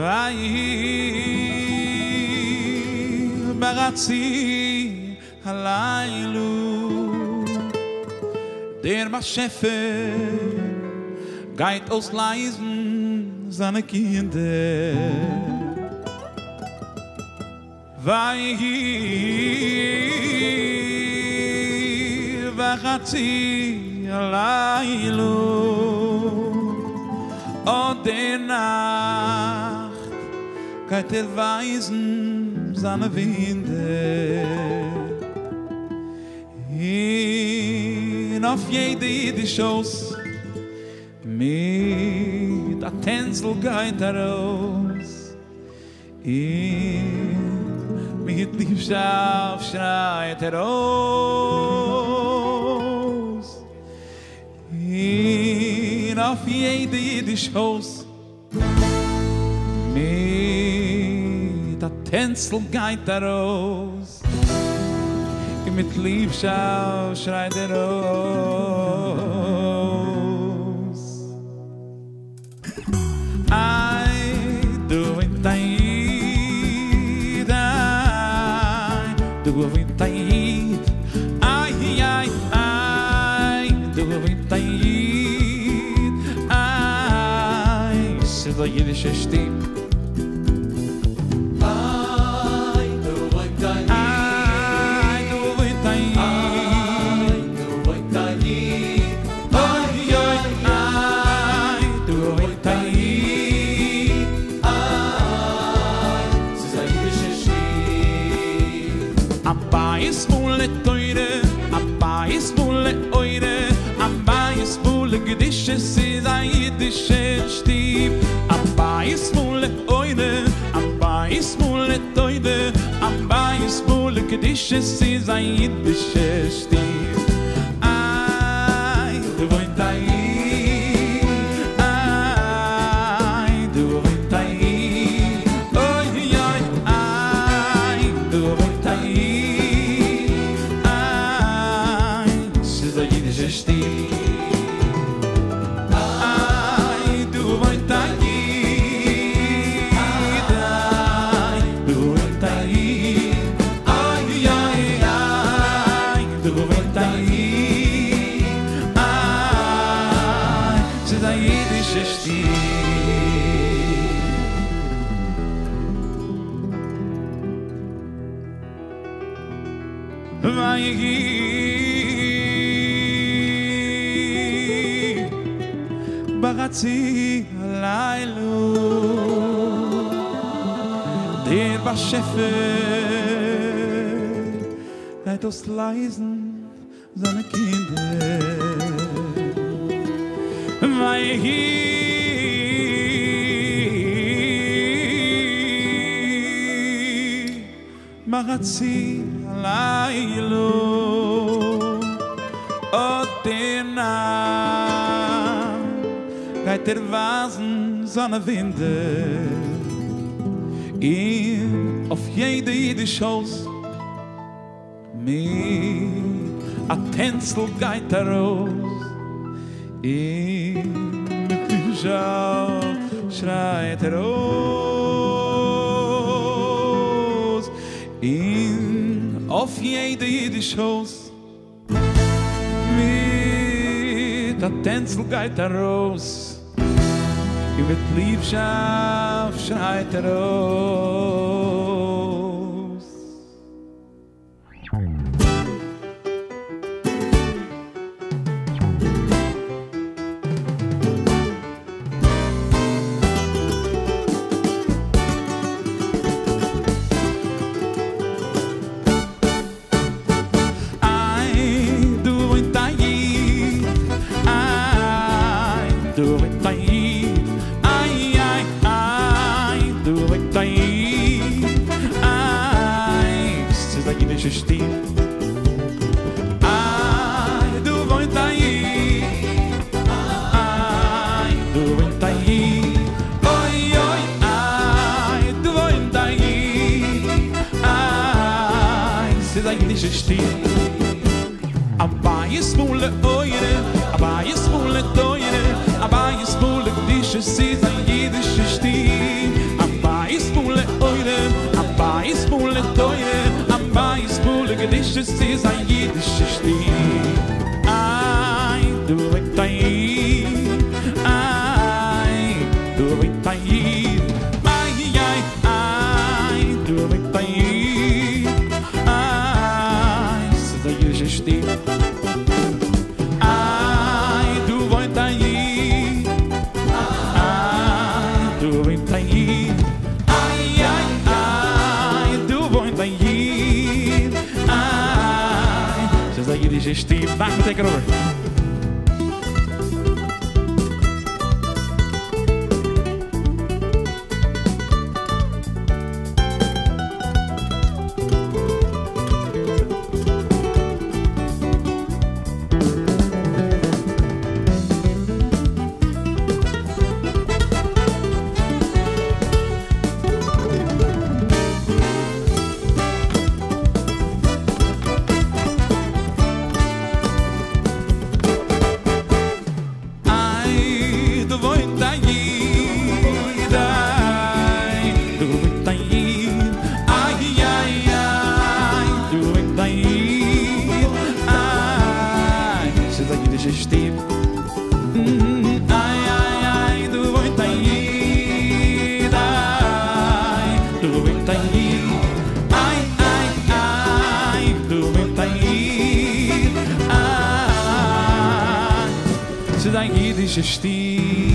והעיר ברצי הלילו Der Maschäfer geht aus Leisen seine Kinder והעיר ברצי הלילו Und der Nacht geht Weisen seine Winde. Hin auf jede jüdische Haus mit der Tänzel geht raus. Mit Liebschaft schreit raus. Auf jede jüdische Haus mit der Tänzel geht raus mit Liebschau schreit raus Du Voint A Yid Du Voint A Yid Du Voint A Yid The Yiddish steep. I do voint a yid. I do voint a yid. I do voint a yid. I do voint a yid. The Yiddish steep. A bayis bule teure, a bayis bule eure, a bayis bule gedische is a Yiddish steep. This is a Yiddish steep. I do voint a yid. I do voint a yid. I do voint a yid. This is a Yiddish steep. I do voint a yid. ויהי ברצי הלילות דיר בשפל את אוסלייזן זנה קינדר ויהי ברצי הלילות עוד תנע גאית רווזן זנה וינדר auf jede jüdische Haus mit a Tänzel geht raus mit Liebschau schreit raus auf jede jüdische Haus mit a Tänzel geht raus Mit Liebschaft schreit raus. I do voint a yid. I do voint a yid. I do voint a yid. I do voint a yid. I do voint a yid. I say the Yiddish steep. A bayis bule eure, a bayis bule teure, a bayis bule gedische, say the Yiddish steep. es ist ein jüdisches Lied. Ein Du Voint A Yid, ein Du Voint A Yid, ein Du Voint A Yid, ein es ist ein jüdisches Lied. Ein Du Voint A Yid, ein Du Voint A Yid, ein Du Voint A Yid. Ai, Yiddish is deep. Back and take it over. Existir.